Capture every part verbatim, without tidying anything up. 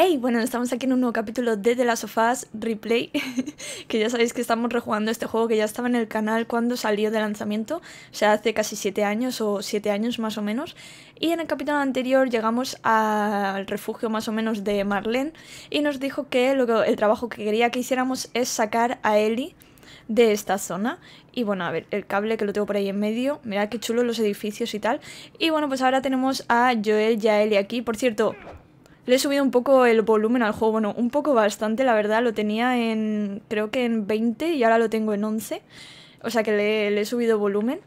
Hey, bueno, estamos aquí en un nuevo capítulo de The Last of Us Replay, que ya sabéis que estamos rejugando este juego que ya estaba en el canal cuando salió de lanzamiento, o sea, hace casi siete años o siete años más o menos, y en el capítulo anterior llegamos al refugio más o menos de Marlene y nos dijo que, lo que el trabajo que quería que hiciéramos es sacar a Ellie de esta zona. Y bueno, a ver, el cable que lo tengo por ahí en medio. Mirad qué chulos los edificios y tal. Y bueno, pues ahora tenemos a Joel y a Ellie aquí. Por cierto, le he subido un poco el volumen al juego. Bueno, un poco bastante, la verdad. Lo tenía en, creo que en veinte y ahora lo tengo en once. O sea que le, le he subido volumen.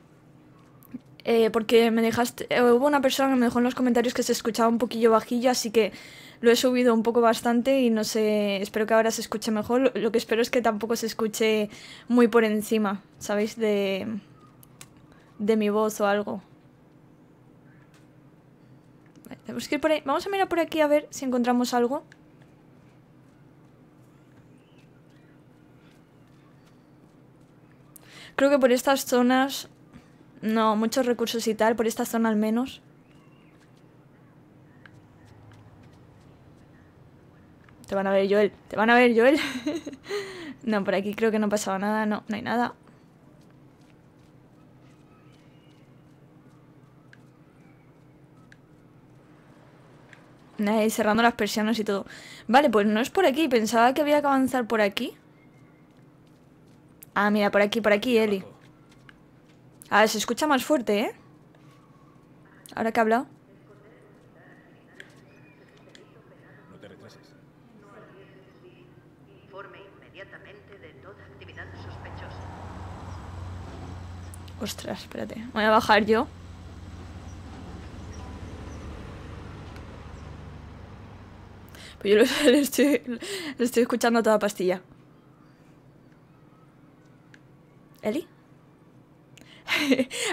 Eh, porque me dejaste... Eh, hubo una persona que me dejó en los comentarios que se escuchaba un poquillo bajillo, así que lo he subido un poco bastante y no sé... Espero que ahora se escuche mejor. Lo, lo que espero es que tampoco se escuche muy por encima, ¿sabéis? De, de mi voz o algo. Vale, tenemos que ir por ahí. Vamos a mirar por aquí a ver si encontramos algo. Creo que por estas zonas... No, muchos recursos y tal, por esta zona al menos. Te van a ver, Joel. Te van a ver, Joel. No, por aquí creo que no pasaba nada. No, no hay nada. Ahí cerrando las persianas y todo. Vale, pues no es por aquí. Pensaba que había que avanzar por aquí. Ah, mira, por aquí, por aquí, Ellie. Ah, se escucha más fuerte, ¿eh? Ahora que ha hablado. No te retrases. Informe inmediatamente de toda actividad sospechosa. Ostras, espérate. Voy a bajar yo. Pues yo lo estoy, lo estoy escuchando a toda pastilla. ¿Ellie?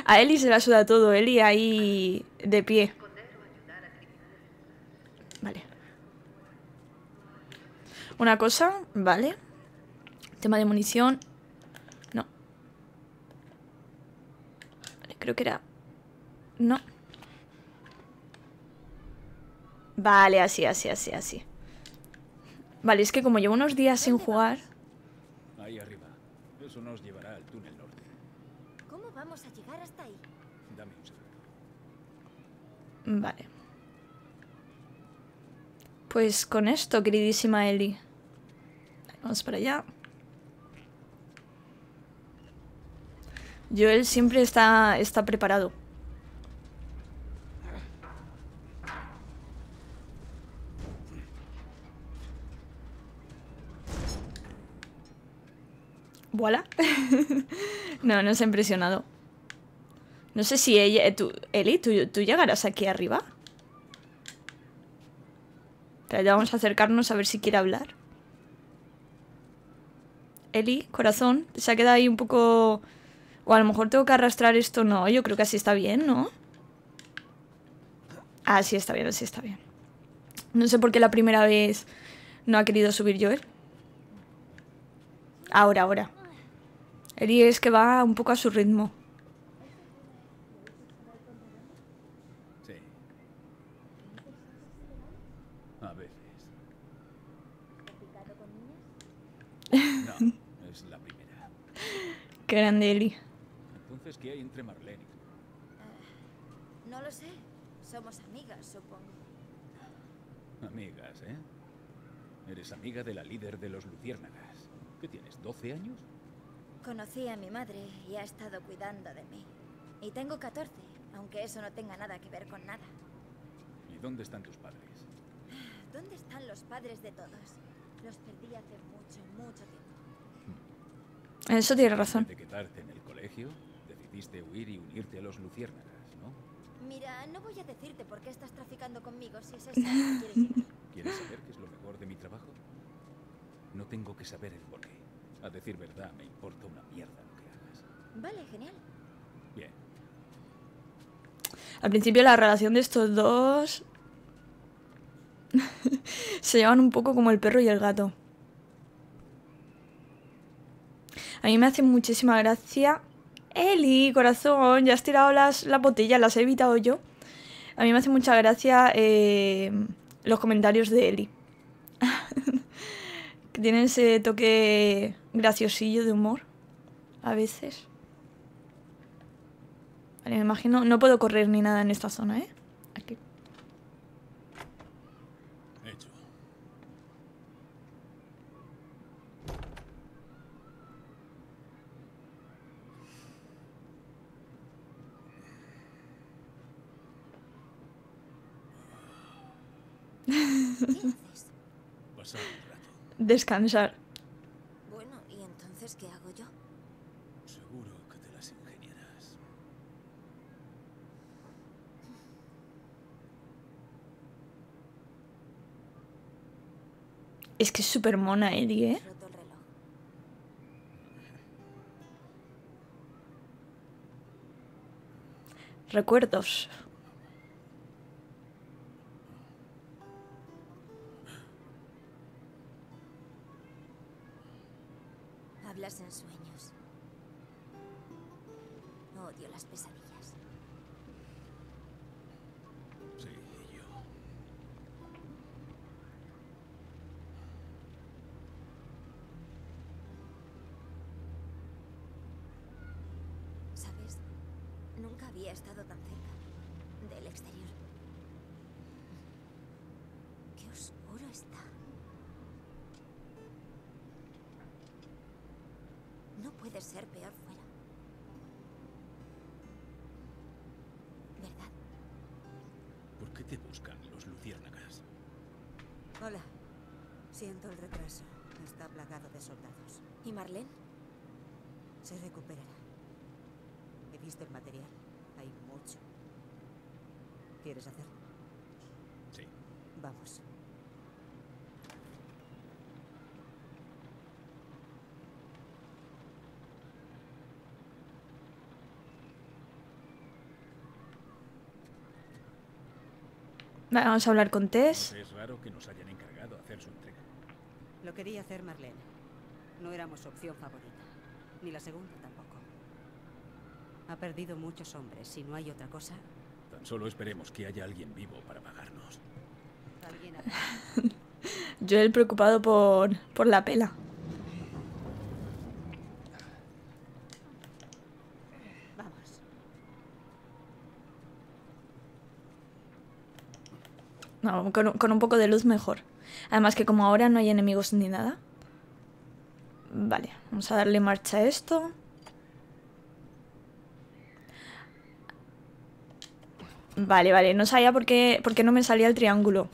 A Ellie se la suda todo. Ellie ahí de pie. Vale. Una cosa, vale. Tema de munición. No. Vale, creo que era... No. Vale, así, así, así, así. Vale, es que como llevo unos días sin jugar... Ahí arriba. Eso nos llevará al túnel norte. Vamos a llegar hasta ahí. Dame un segundo. Vale. Pues con esto, queridísima Ellie. Vamos para allá. Joel siempre está, está preparado. Voilà. No, no se ha impresionado. No sé si ella... Tú, Ellie, ¿tú, ¿tú llegarás aquí arriba? Pero ya vamos a acercarnos a ver si quiere hablar. Ellie, corazón, se ha quedado ahí un poco... O a lo mejor tengo que arrastrar esto. No, yo creo que así está bien, ¿no? Ah, sí está bien, así está bien. No sé por qué la primera vez no ha querido subir Joel. Ahora, ahora. Ellie es que va un poco a su ritmo. Sí. A veces. No, es la primera. Qué grande, Ellie. Entonces, ¿qué hay entre Marlene y tú? Uh, no lo sé. Somos amigas, supongo. Amigas, ¿eh? Eres amiga de la líder de los Luciérnagas. ¿Qué tienes, doce años? Conocí a mi madre y ha estado cuidando de mí. Y tengo catorce, aunque eso no tenga nada que ver con nada. ¿Y dónde están tus padres? ¿Dónde están los padres de todos? Los perdí hace mucho, mucho tiempo. Eso tiene razón. Antes de quedarte en el colegio, decidiste huir y unirte a los Luciérnagas, ¿no? Mira, no voy a decirte por qué estás traficando conmigo si es eso que quieres llegar. ¿Quieres saber qué es lo mejor de mi trabajo? No tengo que saber el porqué. A decir verdad, me importa una mierda lo que hagas. Vale, genial. Bien. Al principio la relación de estos dos... se llevan un poco como el perro y el gato. A mí me hace muchísima gracia... Ellie, corazón, ya has tirado las, las botellas, las he evitado yo. A mí me hace mucha gracia eh, los comentarios de Ellie. que tienen ese toque graciosillo de humor a veces. Vale, me imagino, no puedo correr ni nada en esta zona, ¿eh? Aquí. Hecho. Pasar un rato. Descansar. Bueno, ¿y entonces qué hago yo? Seguro que te las ingeniarás. Es que es súper mona, Ellie, ¿eh? Recuerdos. Hablas en sueños. Odio las pesadillas. Sí, yo. ¿Sabes? Nunca había estado tan cerca del exterior. Qué oscuro está. No puede ser peor fuera. ¿Verdad? ¿Por qué te buscan los luciérnagas? Hola. Siento el retraso. Está plagado de soldados. ¿Y Marlene? Se recuperará. He visto el material. Hay mucho. ¿Quieres hacerlo? Sí. Vamos. Vamos a hablar con Tess. Es raro que nos hayan encargado hacer su entrega. Lo quería hacer Marlene. No éramos su opción favorita. Ni la segunda tampoco. Ha perdido muchos hombres. Si no hay otra cosa... Tan solo esperemos que haya alguien vivo para pagarnos. Joel preocupado por, por la pela. No, con, con un poco de luz mejor. Además que como ahora no hay enemigos ni nada. Vale, vamos a darle marcha a esto. Vale, vale, no sabía por qué, por qué no me salía el triángulo.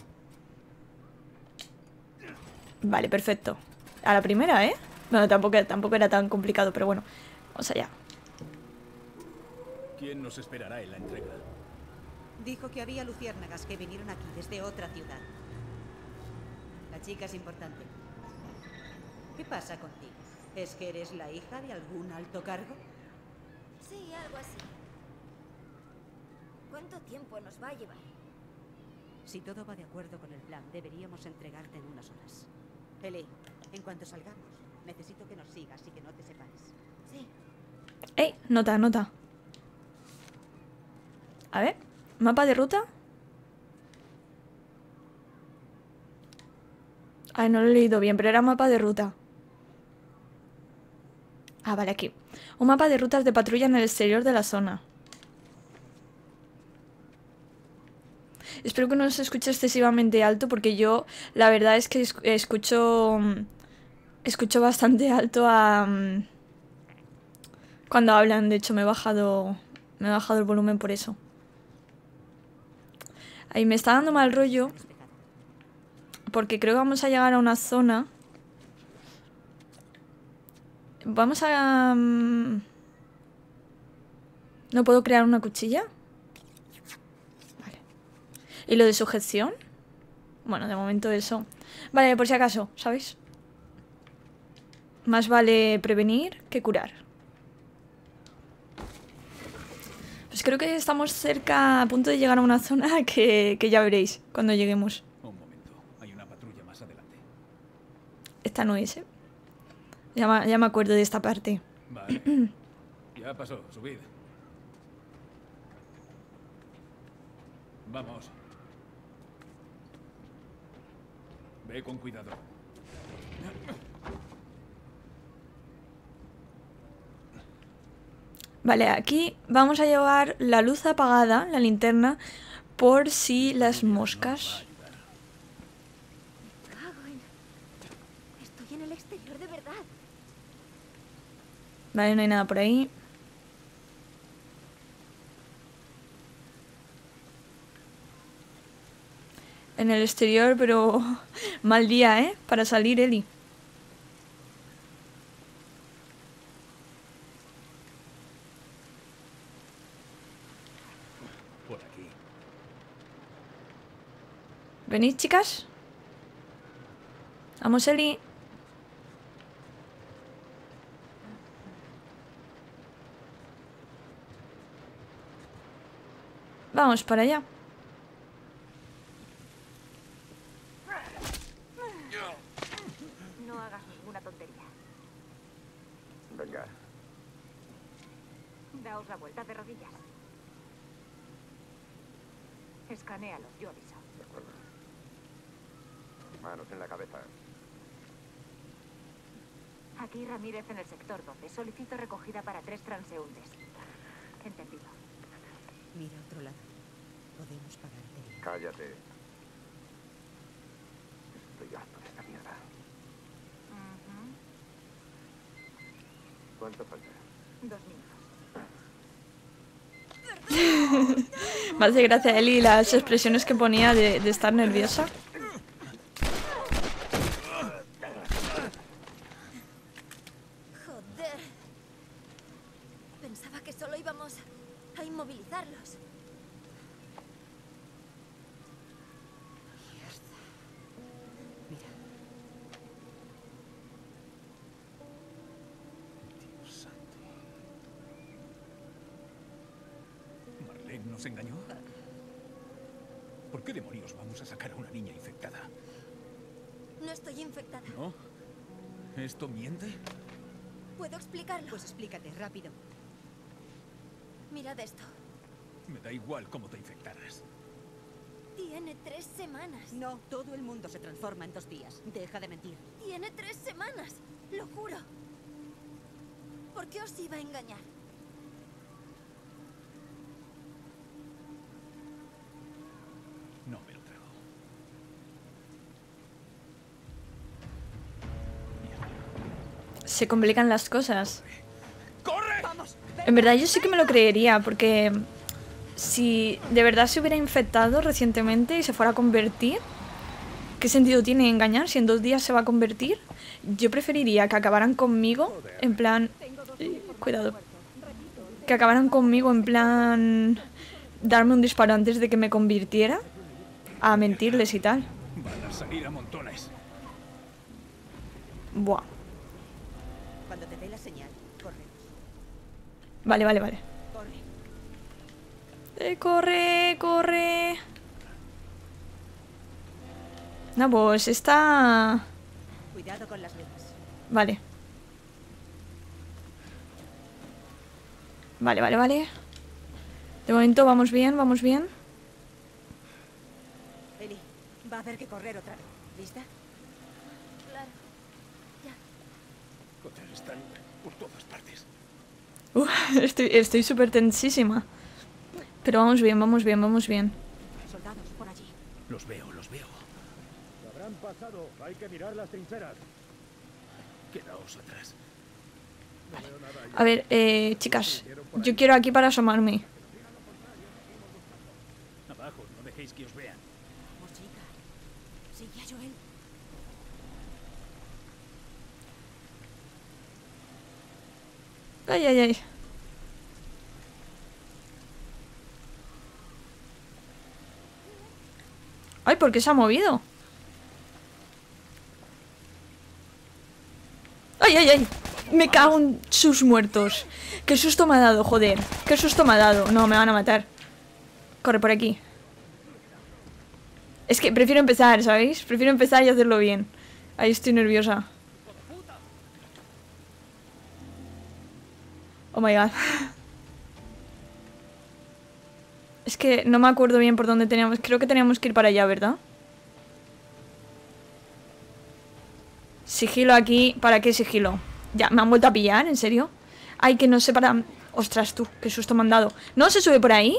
Vale, perfecto. A la primera, ¿eh? Bueno, tampoco, tampoco era tan complicado, pero bueno. Vamos allá. ¿Quién nos esperará en la entrega? Dijo que había luciérnagas que vinieron aquí desde otra ciudad. La chica es importante. ¿Qué pasa contigo? ¿Es que eres la hija de algún alto cargo? Sí, algo así. ¿Cuánto tiempo nos va a llevar? Si todo va de acuerdo con el plan, deberíamos entregarte en unas horas. Ellie, en cuanto salgamos, necesito que nos sigas y que no te separes. Sí. ¡Ey! Nota, nota. A ver... ¿Mapa de ruta? Ay, no lo he leído bien, pero era mapa de ruta. Ah, vale, aquí. Un mapa de rutas de patrulla en el exterior de la zona. Espero que no se escuche excesivamente alto porque yo, la verdad es que escucho... Escucho bastante alto a... Cuando hablan, de hecho me he bajado... Me he bajado el volumen por eso. Ahí me está dando mal rollo. Porque creo que vamos a llegar a una zona. Vamos a... Um... ¿No puedo crear una cuchilla? Vale. ¿Y lo de sujeción? Bueno, de momento eso. Vale, por si acaso, ¿sabéis? Más vale prevenir que curar. Pues creo que estamos cerca, a punto de llegar a una zona que, que ya veréis cuando lleguemos. Un momento, hay una patrulla más adelante. Esta no es, ¿eh? Ya, ya me acuerdo de esta parte. Vale. Ya pasó, subid. Vamos. Ve con cuidado. Vale, aquí vamos a llevar la luz apagada, la linterna, por si las moscas. Estoy en el exterior de verdad. Vale, no hay nada por ahí. En el exterior, pero mal día, ¿eh? Para salir, Ellie. ¿Venís, chicas? Vamos, Ellie. Vamos para allá. No hagas ninguna tontería. Venga. Daos la vuelta de rodillas. Escanéalos, yo aviso. De acuerdo. Manos en la cabeza. Aquí Ramírez en el sector doce. Solicito recogida para tres transeúntes. Entendido. Mira otro lado. Podemos pagarte. Cállate. Estoy harto de esta mierda. Uh-huh. ¿Cuánto falta? Dos minutos. Me hace gracia, Ellie, las expresiones que ponía de, de estar nerviosa. ¿Nos engañó? ¿Por qué demonios vamos a sacar a una niña infectada? No estoy infectada. ¿No? ¿Esto miente? ¿Puedo explicarlo? Pues explícate, rápido. Mirad esto. Me da igual cómo te infectaras. Tiene tres semanas. No, todo el mundo se transforma en dos días. Deja de mentir. Tiene tres semanas, lo juro. ¿Por qué os iba a engañar? Se complican las cosas. ¡Corre! En verdad yo sí que me lo creería, porque si de verdad se hubiera infectado recientemente y se fuera a convertir, ¿qué sentido tiene engañar si en dos días se va a convertir? Yo preferiría que acabaran conmigo en plan... Cuidado. Que acabaran conmigo en plan... darme un disparo antes de que me convirtiera, a mentirles y tal. Van a salir a montones. Buah. Vale, vale, vale. Eh, corre, corre. No, pues está... Cuidado con las velas. Vale. Vale, vale, vale. De momento vamos bien, vamos bien. Eli, va a haber que correr otra vez. ¿Lista? Claro. Ya. Coches están por todas partes. Uh, estoy súper tensísima. Pero vamos bien, vamos bien, vamos bien. Soldados por allí. Los veo, los veo. Se habrán pasado, hay que mirar las trincheras. Quedaos atrás. Vale. A ver, eh, chicas, yo quiero aquí para asomarme. Abajo, no dejéis que os vean. Vamos, chica. Sigue a Joel. Ay, ay, ay. Ay, ¿por qué se ha movido? Ay, ay, ay. Me cago en sus muertos. Qué susto me ha dado, joder. Qué susto me ha dado. No, me van a matar. Corre por aquí. Es que prefiero empezar, ¿sabéis? Prefiero empezar y hacerlo bien. Ahí estoy nerviosa. Oh my god. Es que no me acuerdo bien por dónde teníamos. Creo que teníamos que ir para allá, ¿verdad? Sigilo aquí. ¿Para qué sigilo? Ya, me han vuelto a pillar, ¿en serio? Ay, que no sé para... Ostras, tú, qué susto me han dado. ¿No se sube por ahí?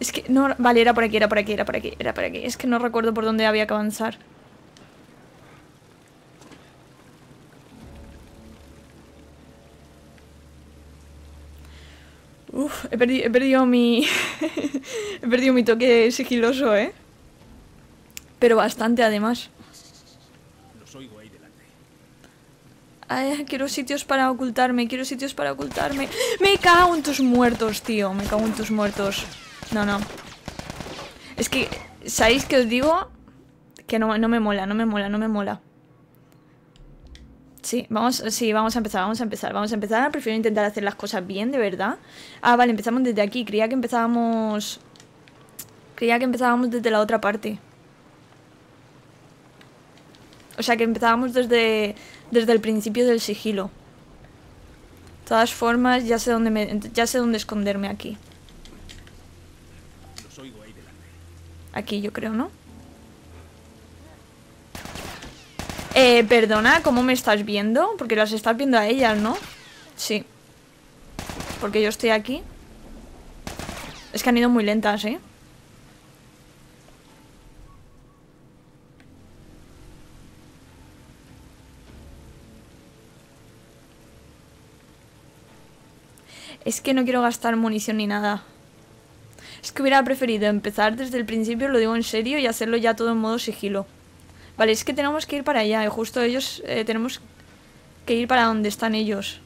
Es que no... Vale, era por aquí, era por aquí, era por aquí, era por aquí. Es que no recuerdo por dónde había que avanzar. Uf, he perdido, he perdido mi... he perdido mi toque sigiloso, ¿eh? Pero bastante, además. Los oigo ahí delante. Ay, quiero sitios para ocultarme, quiero sitios para ocultarme. Me cago en tus muertos, tío. Me cago en tus muertos. No, no. Es que, ¿sabéis qué os digo? Que no, no me mola, no me mola, no me mola. Sí, vamos, sí, vamos a empezar, vamos a empezar, vamos a empezar. Prefiero intentar hacer las cosas bien, de verdad. Ah, vale, empezamos desde aquí. Creía que empezábamos... Creía que empezábamos desde la otra parte. O sea, que empezábamos desde, desde el principio del sigilo. De todas formas, ya sé dónde, me, ya sé dónde esconderme aquí. Aquí, yo creo, ¿no? Eh, perdona, ¿cómo me estás viendo? Porque las estás viendo a ellas, ¿no? Sí. Porque yo estoy aquí. Es que han ido muy lentas, ¿eh? Es que no quiero gastar munición ni nada. Es que hubiera preferido empezar desde el principio, lo digo en serio, y hacerlo ya todo en modo sigilo. Vale, es que tenemos que ir para allá, y justo ellos eh, tenemos que ir para donde están ellos.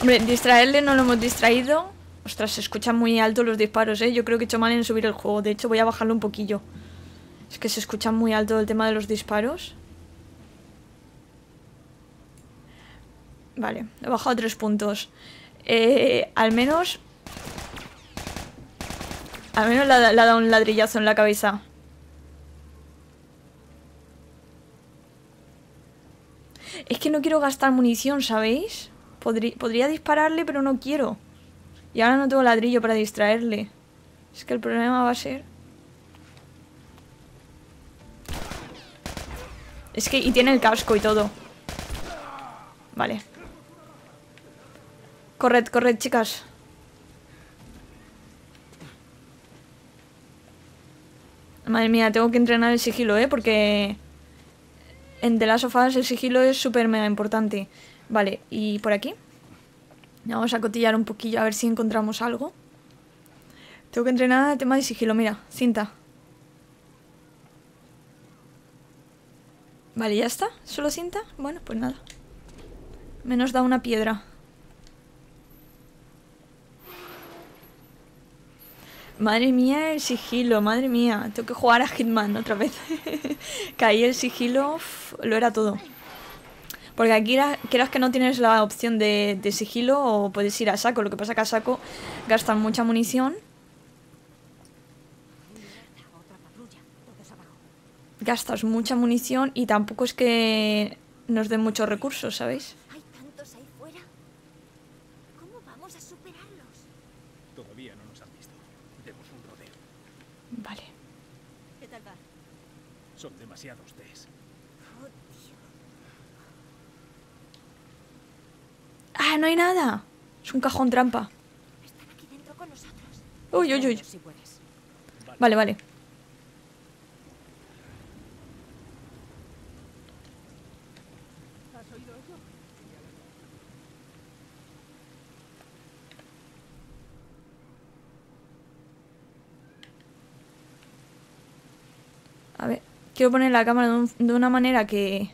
Hombre, distraerle no lo hemos distraído. Ostras, se escuchan muy alto los disparos, ¿eh? Yo creo que he hecho mal en subir el juego, de hecho voy a bajarlo un poquillo. Es que se escucha muy alto el tema de los disparos. Vale, he bajado tres puntos. Eh, al menos... Al menos le ha dado un ladrillazo en la cabeza. Es que no quiero gastar munición, ¿sabéis? Podría, podría dispararle, pero no quiero. Y ahora no tengo ladrillo para distraerle. Es que el problema va a ser... Es que... Y tiene el casco y todo. Vale. Corred, corred, chicas. Madre mía, tengo que entrenar el sigilo, ¿eh? Porque... En The Last of Us el sigilo es súper mega importante. Vale, y por aquí. Vamos a cotillar un poquillo a ver si encontramos algo. Tengo que entrenar el tema de sigilo. Mira, cinta. Vale, ya está. ¿Solo cinta? Bueno, pues nada. Menos da una piedra. Madre mía, el sigilo. Madre mía. Tengo que jugar a Hitman otra vez. Caí el sigilo. Lo era todo. Porque aquí quieras que no tienes la opción de, de sigilo o puedes ir a saco. Lo que pasa que a saco gastan mucha munición. Gastas mucha munición y tampoco es que nos den muchos recursos, ¿sabéis? Hay tantos ahí fuera. ¿Cómo vamos a superarlos? Todavía no nos han visto. Demos un rodeo. Vale. ¿Qué tal va? Son demasiados Tess. Oh, Dios. Ah, no hay nada. Es un cajón trampa. Están aquí dentro con nosotros. Uy, uy, uy. Vale, vale. A ver, quiero poner la cámara de, un, de una manera que...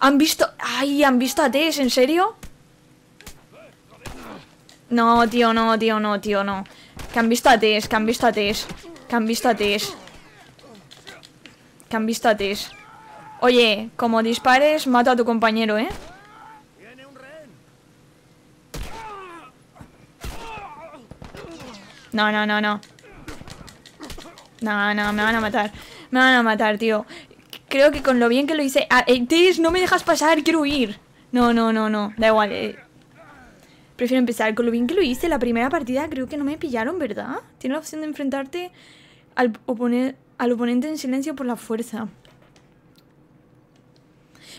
¿Han visto? ¡Ay! ¿Han visto a Tess? ¿En serio? No, tío, no, tío, no, tío, no. Que han visto a Tess, que han visto a Tess. Que han visto a Tess. Que han visto a Tess. Oye, como dispares, mato a tu compañero, ¿eh? No, no, no, no. No, no, me van a matar. Me van a matar, tío. Creo que con lo bien que lo hice... Ah, eh, Tess, no me dejas pasar, quiero huir. No, no, no, no, da igual. eh. Prefiero empezar. Con lo bien que lo hice la primera partida, creo que no me pillaron, ¿verdad? Tiene la opción de enfrentarte al, oponer, al oponente en silencio por la fuerza.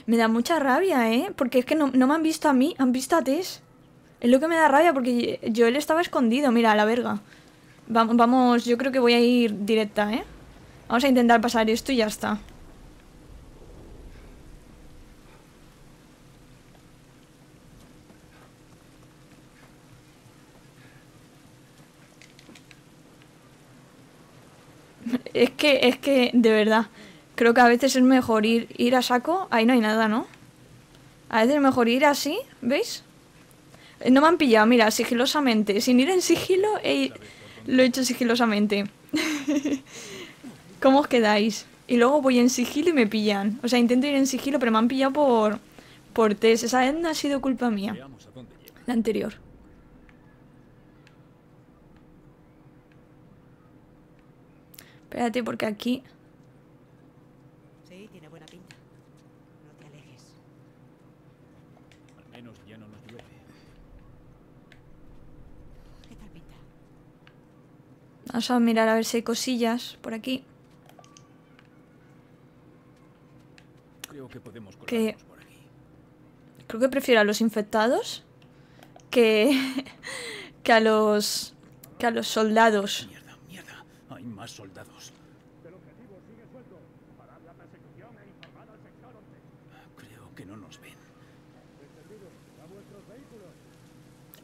Me da mucha rabia, ¿eh? Porque es que no, no me han visto a mí, han visto a Tess. Es lo que me da rabia, porque Joel estaba escondido. Mira, a la verga. Vamos, vamos, yo creo que voy a ir directa, ¿eh? Vamos a intentar pasar esto y ya está. Es que, es que, de verdad, creo que a veces es mejor ir, ir a saco. Ahí no hay nada, ¿no? A veces es mejor ir así, ¿veis? No me han pillado, mira, sigilosamente. Sin ir en sigilo, he... lo he hecho sigilosamente. ¿Cómo os quedáis? Y luego voy en sigilo y me pillan. O sea, intento ir en sigilo, pero me han pillado por, por Tess. Esa vez no ha sido culpa mía. La anterior. Espérate, porque aquí... Sí, tiene buena pinta. No te alejes. Al menos ya no nos llueve. ¿Qué tal pinta? Vamos a mirar a ver si hay cosillas por aquí. Creo que podemos colarnos por aquí. Creo que prefiero a los infectados que que a los que a los soldados. Hay más soldados. El objetivo sigue suelto. Parad la persecución e informad al sector once. Creo que no nos ven. A vuestros vehículos.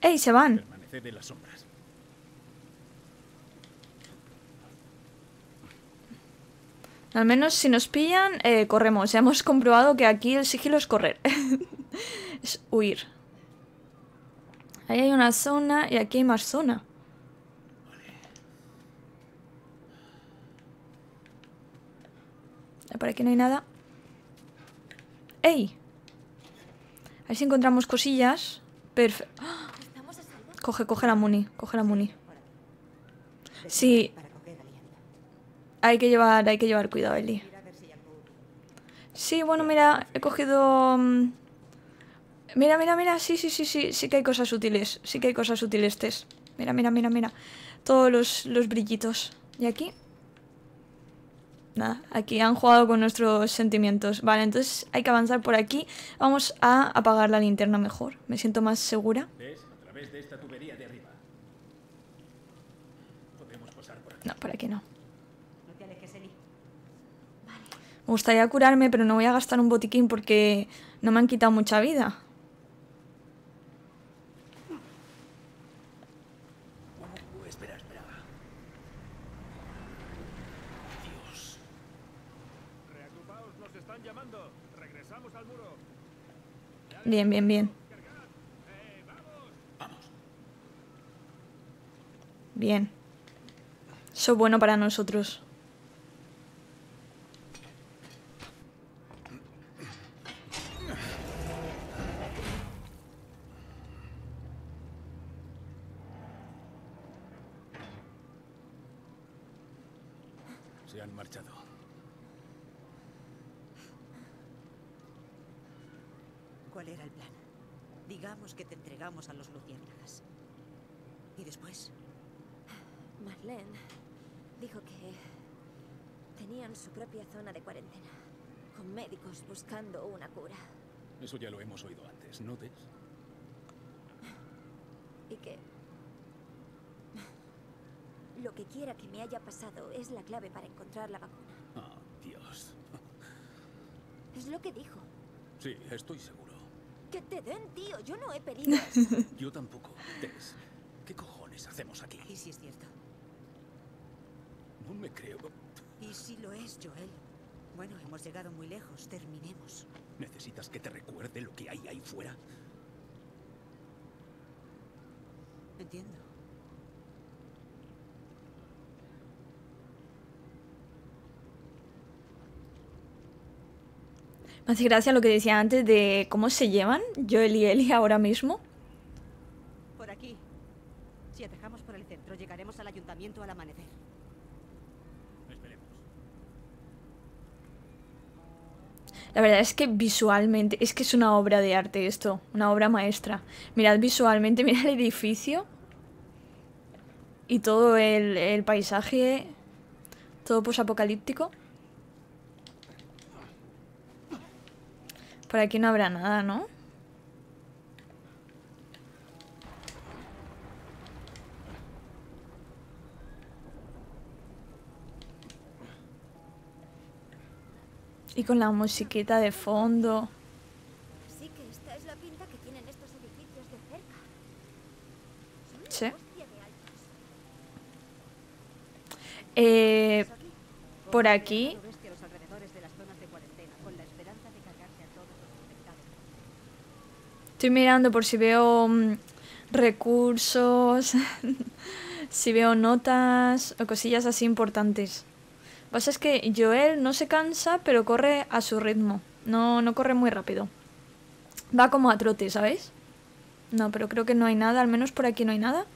¡Ey, se van! Permaneced en las sombras. Al menos si nos pillan, eh, corremos. Hemos comprobado que aquí el sigilo es correr. Es huir. Ahí hay una zona y aquí hay más zona. Por aquí no hay nada. ¡Ey! A ver si encontramos cosillas. Perfecto. ¡Oh! Coge, coge la muni. Coge la muni. Sí. Hay que llevar, hay que llevar cuidado, Ellie. Sí, bueno, mira. He cogido... Mira, mira, mira. Sí, sí, sí, sí. Sí que hay cosas útiles. Sí que hay cosas útiles, Tess. Mira, mira, mira, mira. Todos los, los brillitos. ¿Y aquí? Nada, aquí han jugado con nuestros sentimientos. Vale, entonces hay que avanzar por aquí. Vamos a apagar la linterna mejor. Me siento más segura. No, por aquí no. Me gustaría curarme, pero no voy a gastar un botiquín porque no me han quitado mucha vida. Bien, bien, bien. Bien. Eso es bueno para nosotros. Se han marchado. ¿Cuál era el plan? Digamos que te entregamos a los Luciérnagas. ¿Y después? Marlene dijo que tenían su propia zona de cuarentena, con médicos buscando una cura. Eso ya lo hemos oído antes, ¿no, Tess? Y que... Lo que quiera que me haya pasado es la clave para encontrar la vacuna. Oh, Dios. Es lo que dijo. Sí, estoy seguro. ¡Que te den, tío! Yo no he pedido eso. Yo tampoco, Tess. ¿Qué cojones hacemos aquí? ¿Y si es cierto? No me creo. ¿Y si lo es, Joel? Bueno, hemos llegado muy lejos. Terminemos. ¿Necesitas que te recuerde lo que hay ahí fuera? Entiendo. Me hace gracia lo que decía antes de cómo se llevan Joel y Ellie ahora mismo. Por aquí. Si atajamos por el centro, llegaremos al ayuntamiento al amanecer. La verdad es que visualmente, es que es una obra de arte esto, una obra maestra. Mirad visualmente, mirad el edificio y todo el, el paisaje, todo posapocalíptico. Por aquí no habrá nada, ¿no? Y con la musiquita de fondo. Así que esta es la pinta que tienen estos edificios de cerca. Sí. Eh, por aquí. Estoy mirando por si veo recursos, si veo notas o cosillas así importantes. Lo que pasa es que Joel no se cansa, pero corre a su ritmo. No, no corre muy rápido. Va como a trote, ¿sabéis? No, pero creo que no hay nada. Al menos por aquí no hay nada.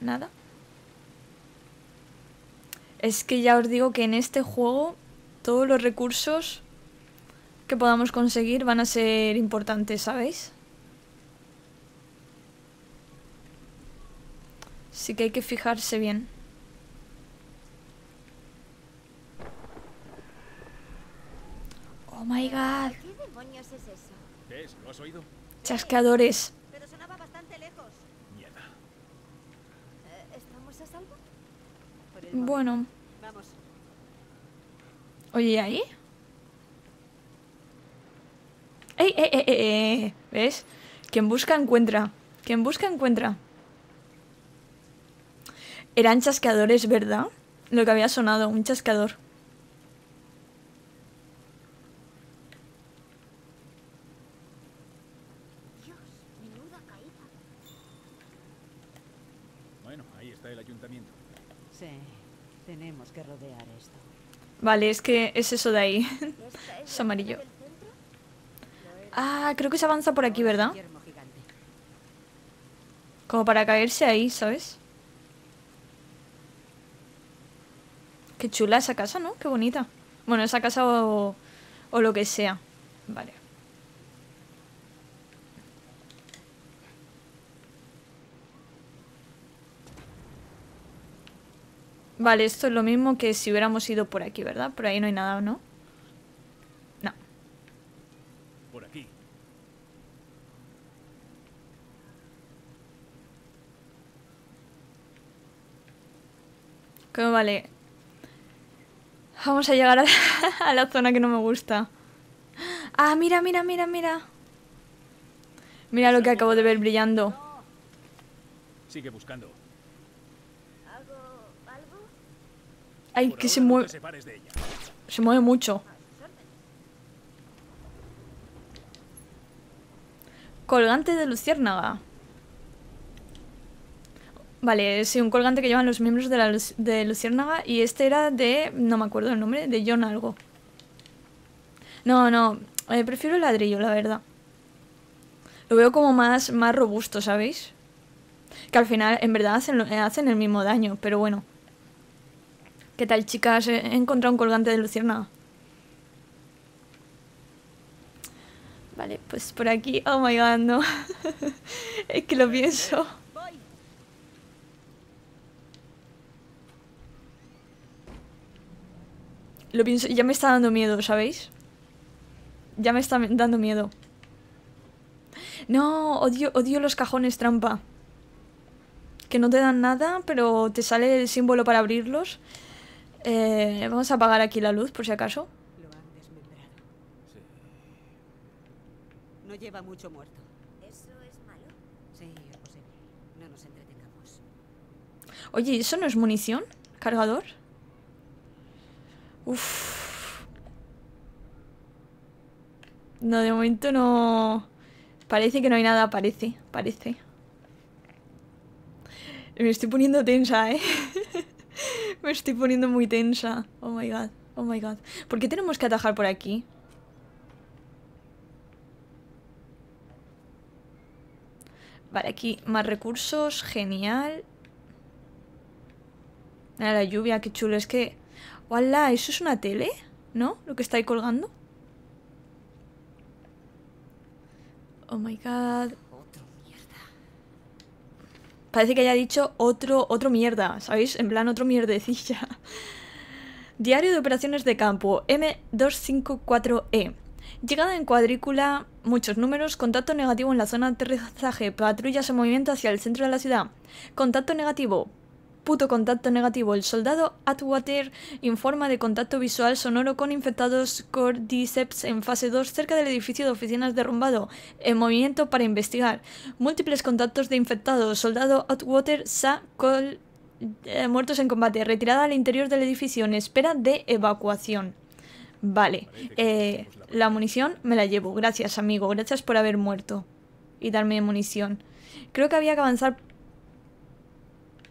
Nada. Es que ya os digo que en este juego todos los recursos que podamos conseguir van a ser importantes, ¿sabéis? Así que hay que fijarse bien. Oh my god. ¿Qué demonios es eso? ¿Qué es? ¿Lo has oído? Chasqueadores. Pero sonaba bastante lejos. Mierda. ¿Estamos a salvo? Bueno. Vamos. Oye, ¿ahí? ¡Ey, ey, ey, ey! ¿Ves? Quien busca encuentra. Quien busca encuentra. Eran chasqueadores, ¿verdad? Lo que había sonado, un chasqueador. Que rodear esto. Vale, es que es eso de ahí. Es amarillo. Ah, creo que se avanza por aquí, ¿verdad? Como para caerse ahí, ¿sabes? Qué chula esa casa, ¿no? Qué bonita. Bueno, esa casa o, o lo que sea. Vale. Vale, esto es lo mismo que si hubiéramos ido por aquí, ¿verdad? Por ahí no hay nada, ¿no? No. Por aquí. Como vale. Vamos a llegar a la, a la zona que no me gusta. Ah, mira, mira, mira, mira. Mira lo que acabo de ver brillando. Sigue buscando. Ay, que se mueve. Se mueve mucho. Colgante de luciérnaga. Vale, sí, un colgante que llevan los miembros de la de luciérnaga. Y este era de... no me acuerdo el nombre. De John algo. No, no. Eh, prefiero el ladrillo, la verdad. Lo veo como más, más robusto, ¿sabéis? Que al final, en verdad, hacen, hacen el mismo daño. Pero bueno. ¿Qué tal, chicas? He encontrado un colgante de luciérnaga. Vale, pues por aquí... oh my god, no. Es que lo pienso. Lo pienso y ya me está dando miedo, ¿sabéis? Ya me está dando miedo. No, odio, odio los cajones trampa. Que no te dan nada, pero te sale el símbolo para abrirlos. Eh, vamos a apagar aquí la luz por si acaso. Lo han desmembrado. Sí. No lleva mucho muerto. ¿Eso es malo? Sí, es posible. No nos entretengamos. Oye, ¿eso no es munición? ¿Cargador? Uff. No, de momento no. Parece que no hay nada. Parece, parece. Me estoy poniendo tensa, ¿eh? Me estoy poniendo muy tensa. Oh my god, oh my god. ¿Por qué tenemos que atajar por aquí? Vale, aquí más recursos. Genial. Mira la lluvia, qué chulo. Es que... ¡Hola! ¿Eso es una tele? ¿No? ¿Lo que está ahí colgando? Oh my god. Parece que haya dicho otro, otro mierda, ¿sabéis? En plan, otro mierdecilla. Diario de operaciones de campo, M doscientos cincuenta y cuatro E. Llegada en cuadrícula, muchos números, contacto negativo en la zona de aterrizaje, patrullas en movimiento hacia el centro de la ciudad. Contacto negativo, puto contacto negativo. El soldado Atwater informa de contacto visual sonoro con infectados Cordyceps en fase dos cerca del edificio de oficinas derrumbado, en movimiento para investigar. Múltiples contactos de infectados, soldado Atwater, Sa, Col... Eh, muertos en combate, retirada al interior del edificio en espera de evacuación. Vale, eh, la munición me la llevo, gracias amigo, gracias por haber muerto y darme munición. Creo que había que avanzar...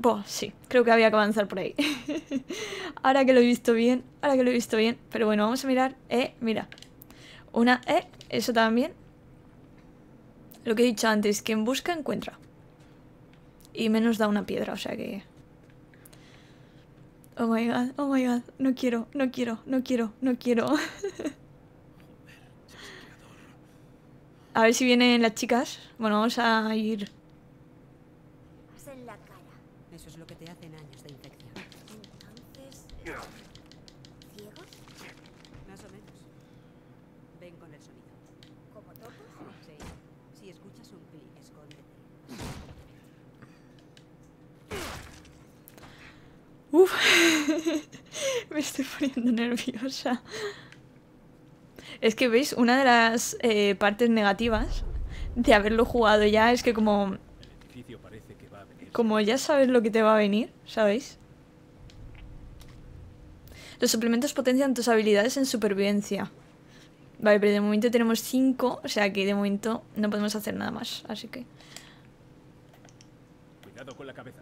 Pues sí, creo que había que avanzar por ahí. Ahora que lo he visto bien, ahora que lo he visto bien, pero bueno, vamos a mirar, eh, mira. Una, eh, eso también. Lo que he dicho antes, quien busca encuentra. Y menos da una piedra, o sea que... Oh my god, oh my god, no quiero, no quiero, no quiero, no quiero. A ver si vienen las chicas. Bueno, vamos a ir. Eso es lo que te hacen años de infección. Entonces, ¿ciegos? Más o menos. Ven con el sonido. ¿Como todos? Sí. Si escuchas un clic, escóndete. Uf, me estoy poniendo nerviosa. Es que veis, una de las eh, partes negativas de haberlo jugado ya es que como, como ya sabes lo que te va a venir, ¿sabéis? Los suplementos potencian tus habilidades en supervivencia. Vale, pero de momento tenemos cinco, o sea que de momento no podemos hacer nada más, así que... Cuidado con la cabeza.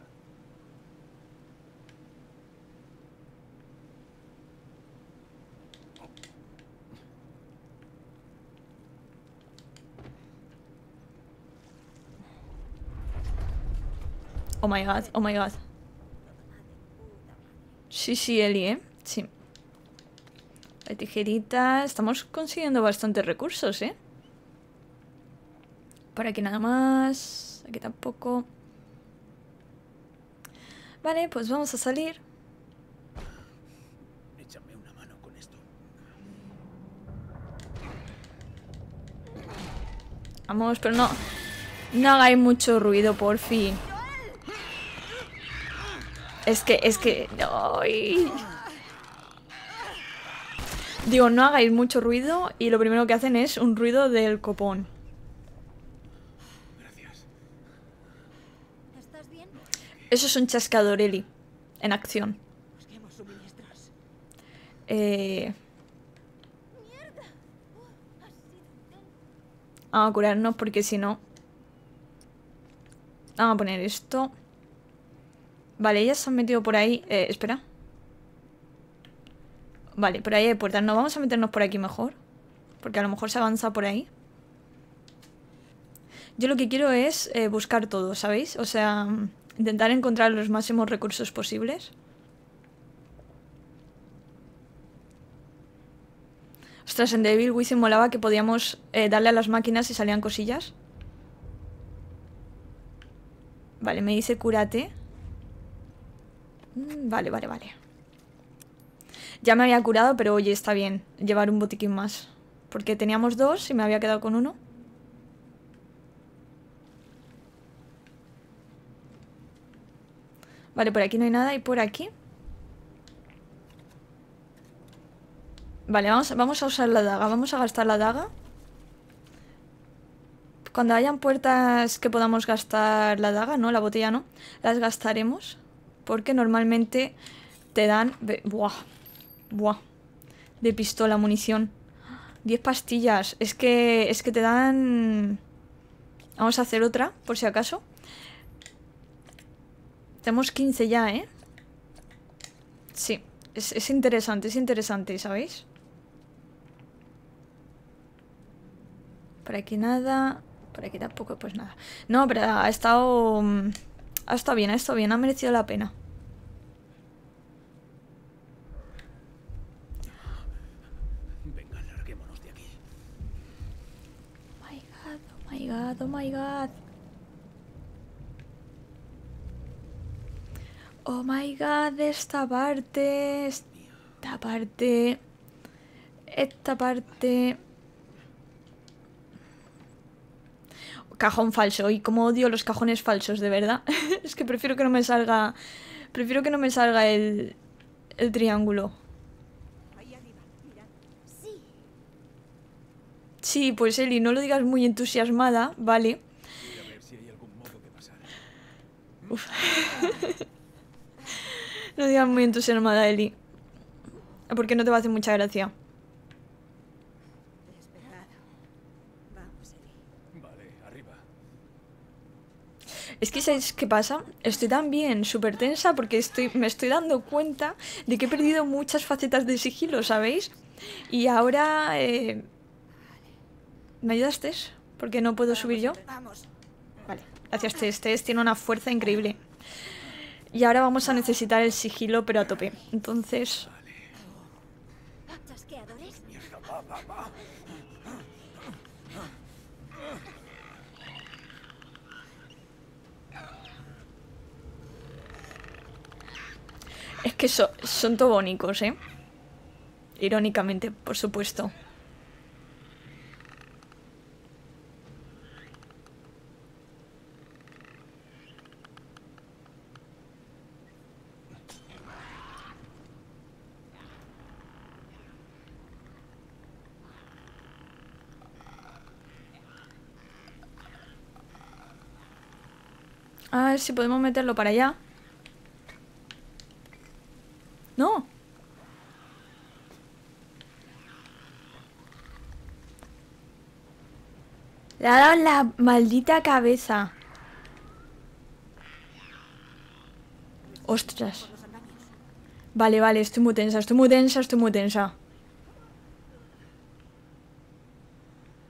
Oh my god, oh my god. Sí, sí, Ellie, ¿eh? Sí. La tijerita... Estamos consiguiendo bastantes recursos, ¿eh? Por aquí nada más... Aquí tampoco... Vale, pues vamos a salir. Échame una mano con esto. Vamos, pero no... No hagáis mucho ruido, por fin. Es que, es que... ¡Ay! Digo, no hagáis mucho ruido y lo primero que hacen es un ruido del copón. Gracias. ¿Estás bien? Eso es un chasqueador, Ellie. En acción. Busquemos suministros. Eh... Mierda. Vamos a curarnos porque si no... Vamos a poner esto... Vale, ellas se han metido por ahí. Eh, espera. Vale, por ahí hay puertas. No, vamos a meternos por aquí mejor. Porque a lo mejor se avanza por ahí. Yo lo que quiero es eh, buscar todo, ¿sabéis? O sea, intentar encontrar los máximos recursos posibles. Ostras, en Devil May Cry molaba que podíamos eh, darle a las máquinas y salían cosillas. Vale, me dice cúrate. Vale, vale, vale. Ya me había curado, pero oye, está bien llevar un botiquín más. Porque teníamos dos y me había quedado con uno. Vale, por aquí no hay nada y por aquí. Vale, vamos, vamos a usar la daga. Vamos a gastar la daga. Cuando hayan puertas que podamos gastar la daga, no, la botella no, las gastaremos. Porque normalmente te dan... Buah, buah. De pistola, munición. diez pastillas. Es que, es que te dan... Vamos a hacer otra, por si acaso. Tenemos quince ya, ¿eh? Sí. Es, es interesante, es interesante, ¿sabéis? Por aquí nada. Por aquí tampoco, pues nada. No, pero ha estado... Ah, está bien, está bien, ha merecido la pena. Venga, larguémonos de aquí. Oh my god, my god, oh my god. Oh my god, esta parte. Esta parte. Esta parte. Cajón falso. Y como odio los cajones falsos, de verdad. Es que prefiero que no me salga. Prefiero que no me salga el, el triángulo. Sí, pues Eli, no lo digas muy entusiasmada, ¿vale? A ver si hay algún modo de pasar. Uf. No digas muy entusiasmada, Eli. Porque no te va a hacer mucha gracia. Es que, ¿sabéis qué pasa? Estoy también súper tensa porque estoy, me estoy dando cuenta de que he perdido muchas facetas de sigilo, ¿sabéis? Y ahora... Eh, ¿me ayudaste? Porque no puedo subir yo. Vale, gracias Tess. Tess tiene una fuerza increíble. Y ahora vamos a necesitar el sigilo, pero a tope. Entonces... ¿Chasqueadores? Es que so, son tobónicos, ¿eh? Irónicamente, por supuesto. A ver si podemos meterlo para allá. ¡No! Le ha dado en la maldita cabeza. ¡Ostras! Vale, vale, estoy muy tensa, estoy muy tensa, estoy muy tensa.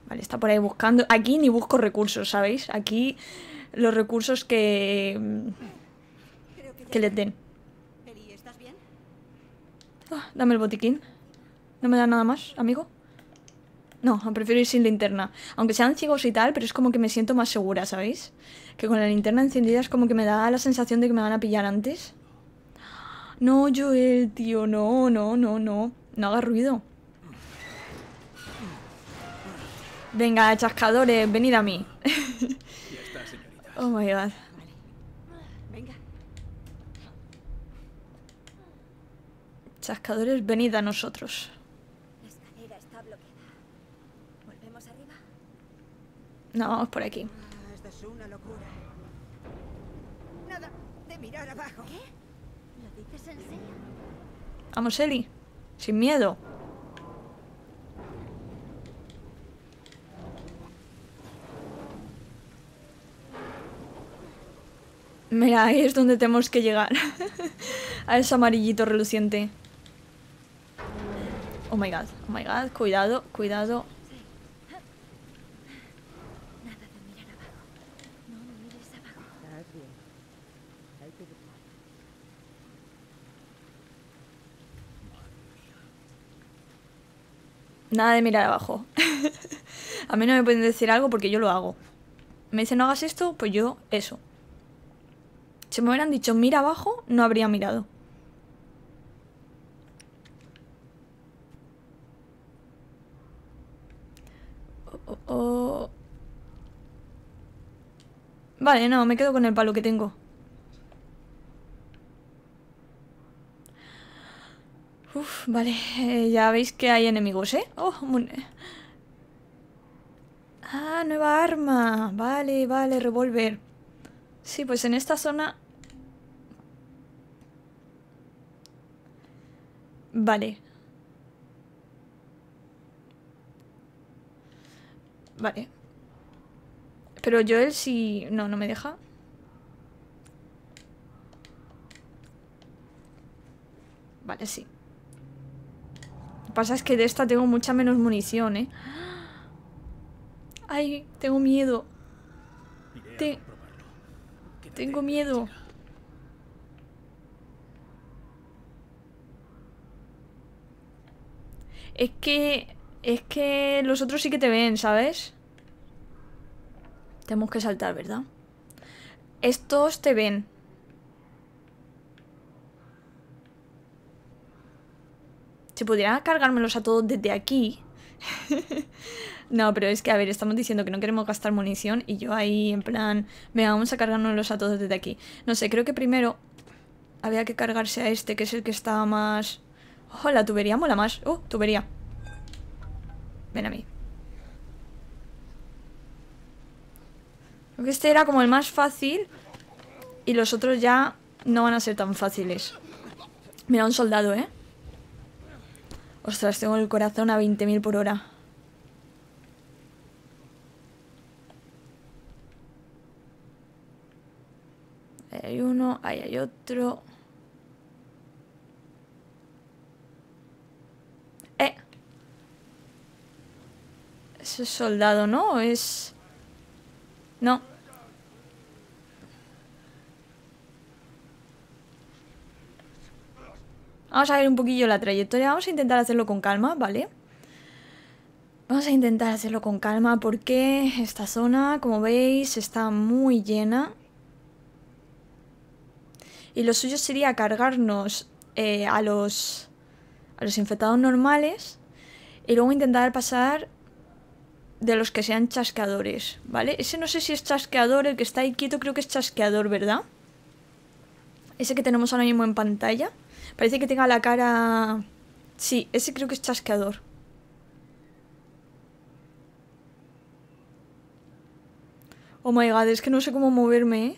Vale, está por ahí buscando. Aquí ni busco recursos, ¿sabéis? Aquí los recursos que... que les den. Oh, dame el botiquín. ¿No me da nada más, amigo? No, prefiero ir sin linterna. Aunque sean ciegos y tal, pero es como que me siento más segura, ¿sabéis? Que con la linterna encendida es como que me da la sensación de que me van a pillar antes. No, Joel, tío, no, no, no, no. No haga ruido. Venga, chascadores, venid a mí. Oh my god. Chasqueadores, venid a nosotros. La escalera está bloqueada. ¿Volvemos arriba? No, vamos por aquí. Ah, esto es una locura. Nada de mirar abajo. ¿Qué? ¿Lo dices en serio? Vamos, Eli. Sin miedo. Mira, ahí es donde tenemos que llegar. A ese amarillito reluciente. Oh my god, oh my god, cuidado, cuidado. Nada de mirar abajo. No mires abajo. Nada de mirar abajo. A mí no me pueden decir algo porque yo lo hago. Me dicen no hagas esto, pues yo eso. Si me hubieran dicho mira abajo, no habría mirado. Oh, oh, oh. Vale, no, me quedo con el palo que tengo. Uf, vale, eh, ya veis que hay enemigos, ¿eh? Oh, mon... Ah, nueva arma. Vale, vale, revólver. Sí, pues en esta zona... Vale. Vale. Pero Joel sí... No, no me deja. Vale, sí. Lo que pasa es que de esta tengo mucha menos munición, ¿eh? Ay, tengo miedo. Te... Tengo miedo. Es que... Es que los otros sí que te ven, ¿sabes? Tenemos que saltar, ¿verdad? Estos te ven. Si pudieran cargármelos a todos desde aquí. No, pero es que, a ver, estamos diciendo que no queremos gastar munición y yo ahí en plan, venga, vamos a cargárnoslos a todos desde aquí. No sé, creo que primero había que cargarse a este, que es el que está más... Oh, la tubería mola más. Oh, tubería. Ven a mí. Creo que este era como el más fácil y los otros ya no van a ser tan fáciles. Mira, un soldado, ¿eh? Ostras, tengo el corazón a veinte mil por hora. Ahí hay uno, ahí hay otro. ¡Eh! Ese es soldado, ¿no? Es... No. Vamos a ver un poquillo la trayectoria. Vamos a intentar hacerlo con calma, ¿vale? Vamos a intentar hacerlo con calma porque esta zona, como veis, está muy llena. Y lo suyo sería cargarnos eh, a los a los infectados normales y luego intentar pasar de los que sean chasqueadores, ¿vale? Ese no sé si es chasqueador, el que está ahí quieto creo que es chasqueador, ¿verdad? Ese que tenemos ahora mismo en pantalla. Parece que tenga la cara... Sí, ese creo que es chasqueador. Oh my god, es que no sé cómo moverme, ¿eh?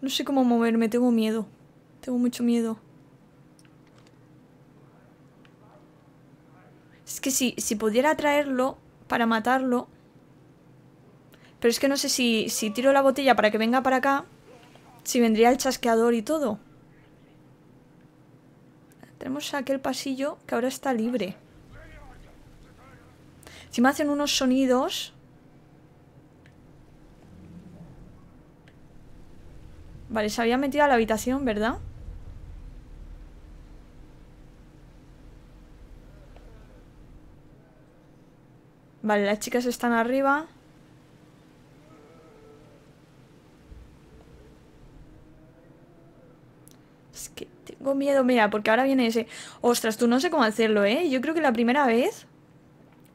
No sé cómo moverme, tengo miedo. Tengo mucho miedo. Es que sí, si pudiera traerlo para matarlo... Pero es que no sé si, si tiro la botella para que venga para acá... Si vendría el chasqueador y todo. Tenemos aquel pasillo que ahora está libre. Si me hacen unos sonidos... Vale, se había metido a la habitación, ¿verdad? Vale, las chicas están arriba. Es que tengo miedo, mira, porque ahora viene ese... Ostras, tú no sé cómo hacerlo, ¿eh? Yo creo que la primera vez,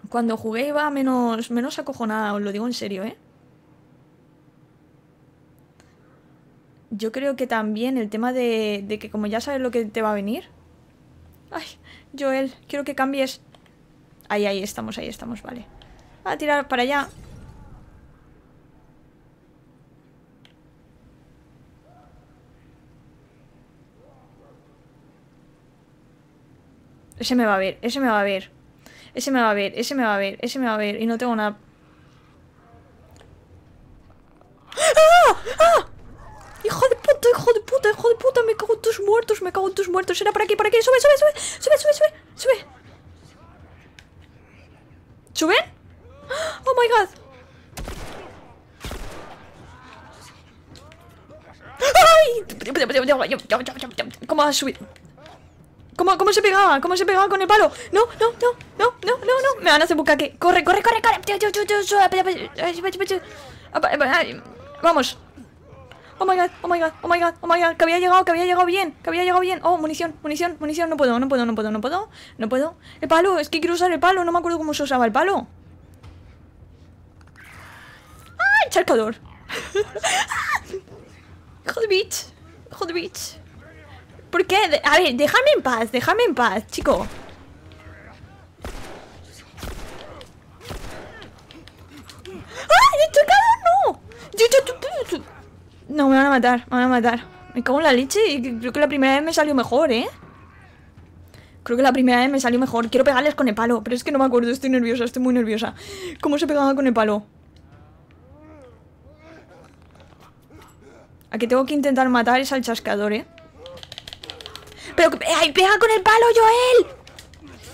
cuando jugué, iba menos, menos acojonada, os lo digo en serio, ¿eh? Yo creo que también el tema de, de que como ya sabes lo que te va a venir. Ay, Joel, quiero que cambies. Ahí, ahí estamos, ahí estamos, vale. A tirar para allá. Ese me va a ver, ese me va a ver. Ese me va a ver, ese me va a ver, ese me va a ver. Y no tengo nada... ¡Ah! ¡Ah! ¡Hijo de puta, hijo de puta, hijo de puta! Me cago en tus muertos, me cago en tus muertos. Era para aquí, para aquí. ¡Sube, sube, sube! ¡Sube, sube, sube! ¡Sube! ¿Suben? ¡Oh, my God! ¡Ay! ¿Cómo ha subido? ¿Cómo, ¿Cómo se pegaba? ¿Cómo se pegaba con el palo? No, no, no, no, no, no, no. Me van a hacer bucaque. ¡Corre, corre, corre, corre! ¡Vamos! Oh my god, oh my god, oh my god, oh my god, que había llegado, que había llegado bien, que había llegado bien. Oh, munición, munición, munición, no puedo, no puedo, no puedo, no puedo, no puedo. El palo, es que quiero usar el palo, no me acuerdo cómo se usaba el palo. ¡Ah, el charcador! ¡Hijo de bitch! ¡Hijo de bitch! ¿Por qué? A ver, déjame en paz, déjame en paz, chico. ¡Ah, el charcador, no! No, me van a matar, me van a matar. Me cago en la leche y creo que la primera vez me salió mejor, ¿eh? Creo que la primera vez me salió mejor. Quiero pegarles con el palo, pero es que no me acuerdo. Estoy nerviosa, estoy muy nerviosa. ¿Cómo se pegaba con el palo? Aquí tengo que intentar matar es al chasqueador, ¿eh? ¡Pero que... ¡Ay, pega con el palo,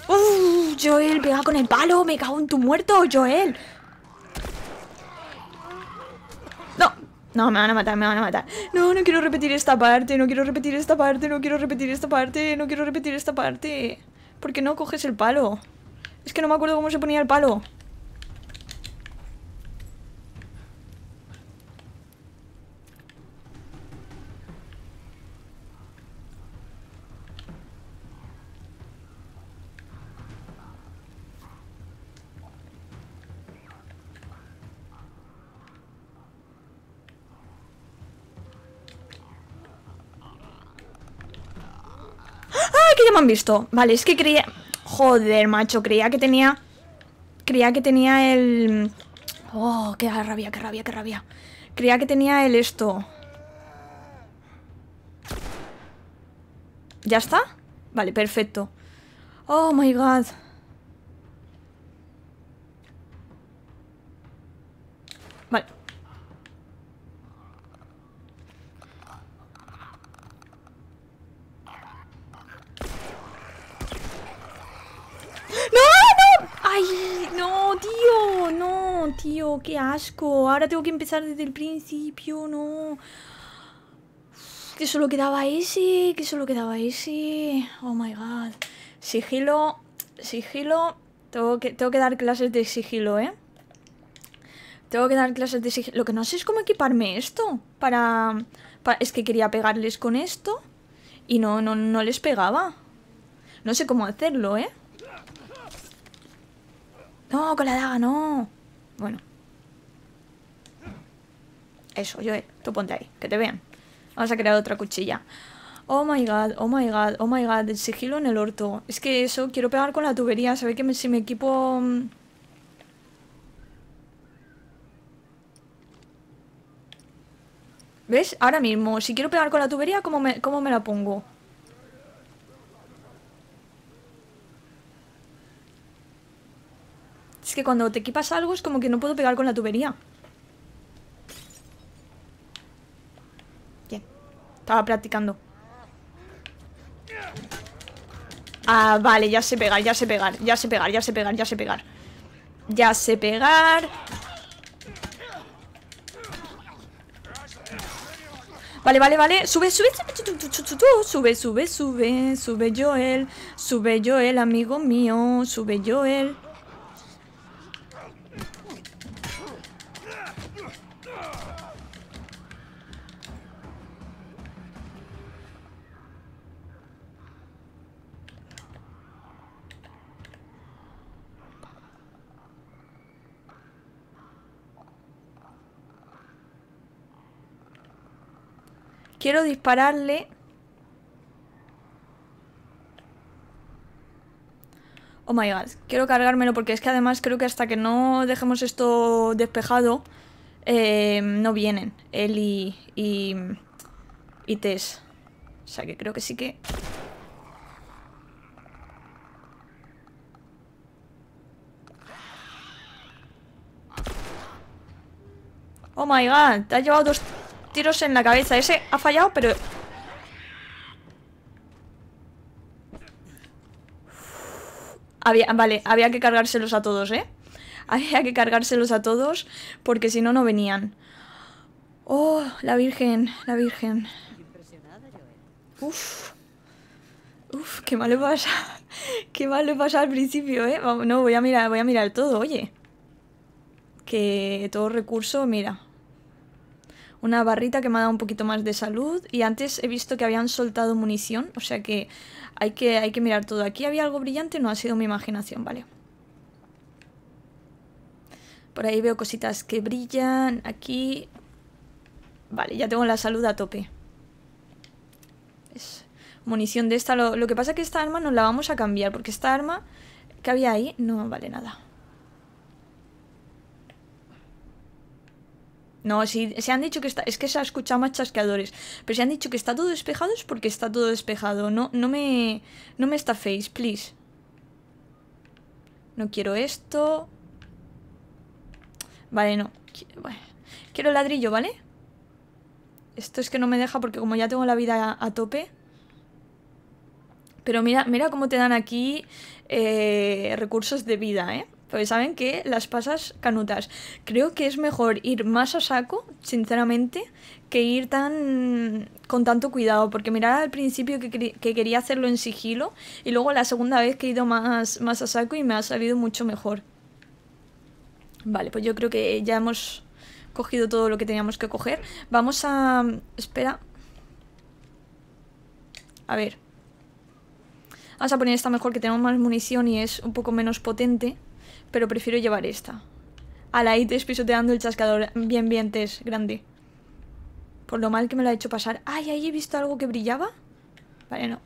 Joel! ¡Uh, Joel, pega con el palo! ¡Me cago en tu muerto, Joel! No, me van a matar, me van a matar. No, no quiero repetir esta parte, no quiero repetir esta parte, no quiero repetir esta parte, no quiero repetir esta parte. ¿Por qué no coges el palo? Es que no me acuerdo cómo se ponía el palo. ya me han visto. Vale, es que creía... Joder, macho, creía que tenía... Creía que tenía el... Oh, qué rabia, qué rabia, qué rabia. Creía que tenía el esto. ¿Ya está? Vale, perfecto. Oh my god. Vale. ¡No, no! ¡Ay, no, tío! No, tío, qué asco. Ahora tengo que empezar desde el principio, no. Que solo quedaba ese, que solo quedaba ese. Oh my god. Sigilo, sigilo. Tengo que, tengo que dar clases de sigilo, ¿eh? Tengo que dar clases de sigilo. Lo que no sé es cómo equiparme esto. Para, para es que quería pegarles con esto. Y no, no, no les pegaba. No sé cómo hacerlo, ¿eh? No, con la daga, no. Bueno. Eso, Joel. Tú ponte ahí, que te vean. Vamos a crear otra cuchilla. Oh my god, oh my god, oh my god. El sigilo en el orto. Es que eso, quiero pegar con la tubería. Sabéis que me, si me equipo... ¿Ves? Ahora mismo, si quiero pegar con la tubería, ¿cómo me, cómo me la pongo? Es que cuando te equipas algo es como que no puedo pegar con la tubería. Estaba practicando. Ah, vale, ya sé pegar, ya sé pegar, ya sé pegar, ya sé pegar, ya sé pegar. Ya sé pegar. Vale, vale, vale. Sube, sube, sube, sube, sube, sube, sube, Joel. Sube, Joel, amigo mío. Sube, Joel. Quiero dispararle. Oh my god. Quiero cargármelo porque es que además creo que hasta que no dejemos esto despejado eh, no vienen Ellie y, y Tess. O sea que creo que sí que... Oh my god. Te has llevado dos... tiros en la cabeza. Ese ha fallado, pero... Había, vale, había que cargárselos a todos, ¿eh? Había que cargárselos a todos porque si no, no venían. Oh, la virgen, la virgen. Uf. Uf, qué mal le pasa. Qué mal le pasa al principio, ¿eh? No, voy a mirar, voy a mirar todo, oye. Que todo recurso, mira. Una barrita que me ha dado un poquito más de salud. Y antes he visto que habían soltado munición. O sea que hay que, hay que mirar todo. Aquí había algo brillante. No ha sido mi imaginación, vale. Por ahí veo cositas que brillan. Aquí. Vale, ya tengo la salud a tope. Es munición de esta. Lo, lo que pasa es que esta arma nos la vamos a cambiar. Porque esta arma que había ahí no vale nada. No, si se han dicho que está... Es que se ha escuchado más chasqueadores. Pero se han dicho que está todo despejado es porque está todo despejado. No, no me... No me estaféis, please. No quiero esto. Vale, no. Bueno, quiero ladrillo, ¿vale? Esto es que no me deja porque como ya tengo la vida a, a tope. Pero mira, mira cómo te dan aquí eh, recursos de vida, ¿eh? Pues saben que las pasas canutas. Creo que es mejor ir más a saco, sinceramente, que ir tan con tanto cuidado. Porque mirad al principio que, que quería hacerlo en sigilo. Y luego la segunda vez que he ido más, más a saco y me ha salido mucho mejor. Vale, pues yo creo que ya hemos cogido todo lo que teníamos que coger. Vamos a... Espera. A ver. Vamos a poner esta mejor que tenemos más munición y es un poco menos potente. Pero prefiero llevar esta. A la Ites pisoteando el chascador. Bien, bien, Tess, grande. Por lo mal que me lo ha hecho pasar. Ay, ahí he visto algo que brillaba. Vale, no.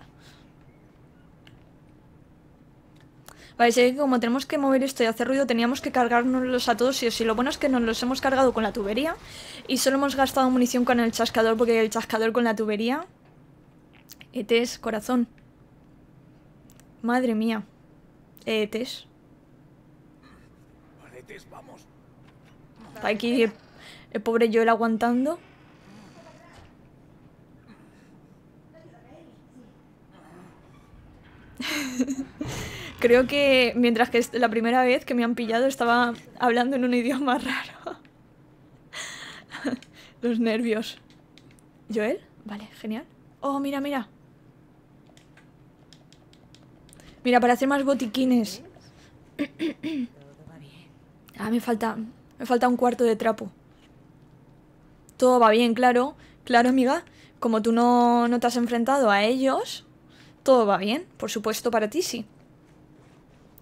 Vale, sé que como tenemos que mover esto y hacer ruido, teníamos que cargárnoslos a todos sí o sí. Lo bueno es que nos los hemos cargado con la tubería y solo hemos gastado munición con el chascador, porque el chascador con la tubería... Eh, Tess, corazón. Madre mía. Eh, Tess. Vale, Tess, vamos. Está aquí el, el pobre Joel aguantando. Creo que mientras que la primera vez que me han pillado estaba hablando en un idioma raro. Los nervios. ¿Joel? Vale, genial. Oh, mira, mira. Mira, para hacer más botiquines. Ah, me falta, me falta un cuarto de trapo. Todo va bien, claro. Claro, amiga. Como tú no, no te has enfrentado a ellos, todo va bien. Por supuesto, para ti sí.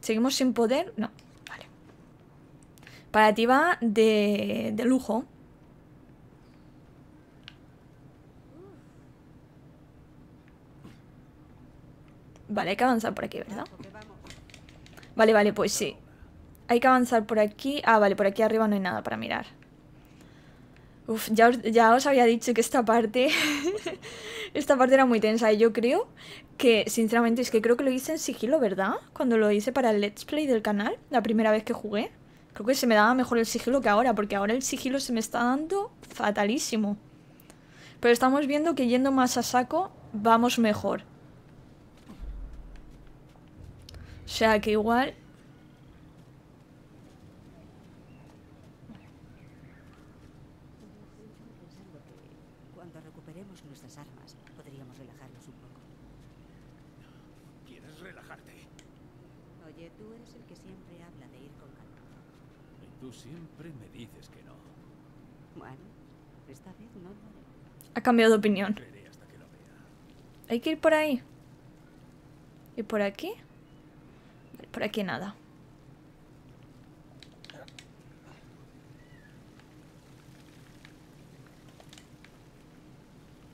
¿Seguimos sin poder? No, vale. Para ti va de, de lujo. Vale, hay que avanzar por aquí, ¿verdad? Vale, vale, pues sí. Hay que avanzar por aquí. Ah, vale, por aquí arriba no hay nada para mirar. Uf, ya os, ya os había dicho que esta parte... esta parte era muy tensa y yo creo que, sinceramente, es que creo que lo hice en sigilo, ¿verdad? Cuando lo hice para el Let's Play del canal, la primera vez que jugué. Creo que se me daba mejor el sigilo que ahora, porque ahora el sigilo se me está dando fatalísimo. Pero estamos viendo que yendo más a saco, vamos mejor. O sea que igual... Siempre me dices que no. Bueno, esta vez no. Ha cambiado de opinión. Hay que ir por ahí. ¿Y por aquí? Por aquí nada.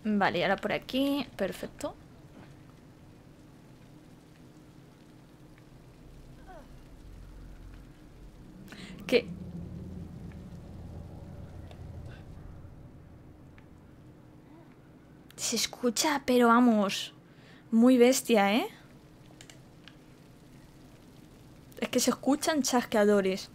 Vale, y ahora por aquí. Perfecto. ¿Qué? Se escucha, pero vamos, muy bestia, ¿eh? Es que se escuchan chasqueadores.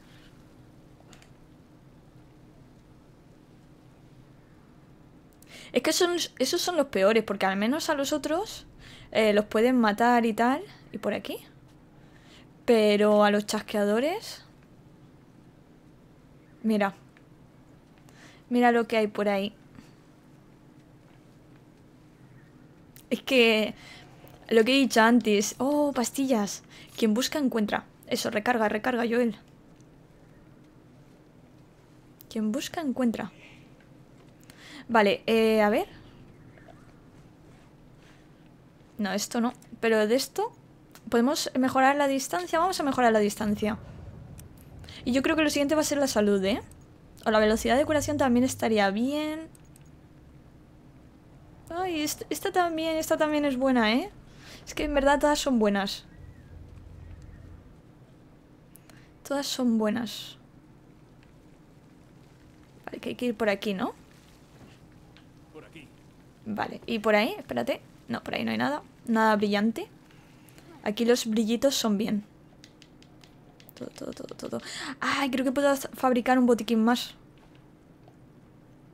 Es que son, esos son los peores, porque al menos a los otros eh, los pueden matar y tal, y por aquí. Pero a los chasqueadores... Mira. Mira lo que hay por ahí. Es que... Lo que he dicho antes. Oh, pastillas. Quien busca, encuentra. Eso, recarga, recarga, Joel. Quien busca, encuentra. Vale, eh, a ver. No, esto no. Pero de esto... ¿Podemos mejorar la distancia? Vamos a mejorar la distancia. Y yo creo que lo siguiente va a ser la salud, ¿eh? O la velocidad de curación también estaría bien. Ay, esta, esta también, esta también es buena, ¿eh? Es que en verdad todas son buenas. Todas son buenas. Vale, que hay que ir por aquí, ¿no? Por aquí. Vale, y por ahí, espérate. No, por ahí no hay nada. Nada brillante. Aquí los brillitos son bien. Todo, todo, todo, todo. Ay, creo que puedo fabricar un botiquín más.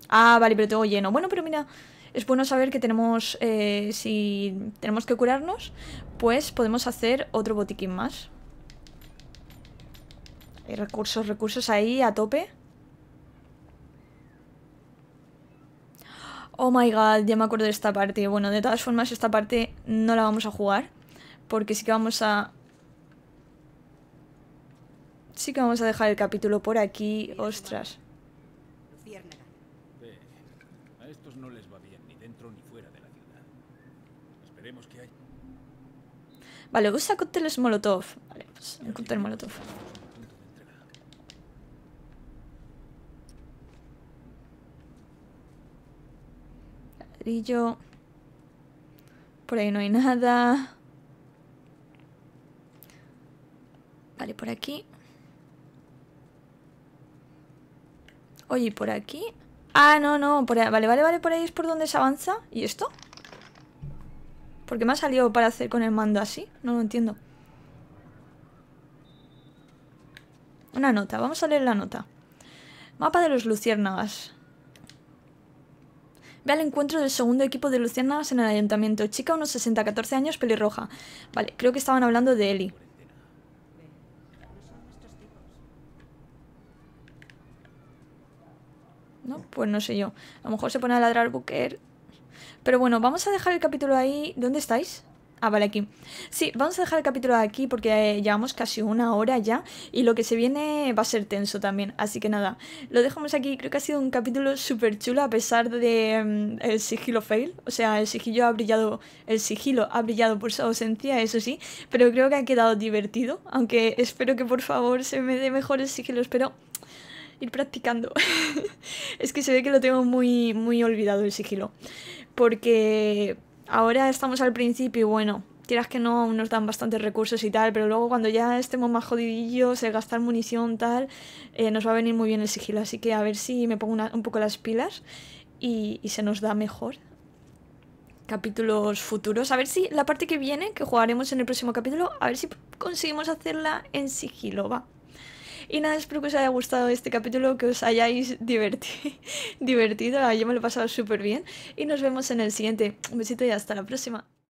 Ah, vale, pero tengo lleno. Bueno, pero mira, es bueno saber que tenemos, eh, si tenemos que curarnos, pues podemos hacer otro botiquín más. Hay recursos, recursos ahí a tope. Oh my god, ya me acuerdo de esta parte. Bueno, de todas formas, esta parte no la vamos a jugar, porque sí que vamos a... Sí que vamos a dejar el capítulo por aquí. Ostras. Eh, a estos no les va bien, ni dentro ni fuera de la ciudad. Esperemos que haya... Vale, usa cócteles molotov. Vale, pues un cóctel molotov. Ladrillo. Por ahí no hay nada. por aquí. Oye, ¿y por aquí? Ah, no, no, por ahí. Vale, vale, vale, por ahí es por donde se avanza. ¿Y esto? ¿Por qué me ha salido para hacer con el mando así? No lo entiendo. Una nota, vamos a leer la nota. Mapa de los luciérnagas. Ve al encuentro del segundo equipo de luciérnagas en el ayuntamiento. Chica, unos sesenta a catorce años, pelirroja. Vale, creo que estaban hablando de Ellie. No, pues no sé yo. A lo mejor se pone a ladrar Booker. Pero bueno, vamos a dejar el capítulo ahí. ¿Dónde estáis? Ah, vale, aquí. Sí, vamos a dejar el capítulo aquí porque eh, llevamos casi una hora ya y lo que se viene va a ser tenso también. Así que nada, lo dejamos aquí. Creo que ha sido un capítulo súper chulo a pesar de um, el sigilo fail. O sea, el sigilo ha brillado, el sigilo ha brillado por su ausencia, eso sí. Pero creo que ha quedado divertido. Aunque espero que por favor se me dé mejor el sigilo. Espero ir practicando. Es que se ve que lo tengo muy, muy olvidado el sigilo. Porque... ahora estamos al principio y bueno, quieras que no, aún nos dan bastantes recursos y tal, pero luego cuando ya estemos más jodidillos, el gastar munición tal, eh, nos va a venir muy bien el sigilo. Así que a ver si me pongo una, un poco las pilas y, y se nos da mejor. Capítulos futuros. A ver si la parte que viene, que jugaremos en el próximo capítulo, a ver si conseguimos hacerla en sigilo, va. Y nada, espero que os haya gustado este capítulo, que os hayáis divertido, divertido. Yo me lo he pasado súper bien y nos vemos en el siguiente. Un besito y hasta la próxima.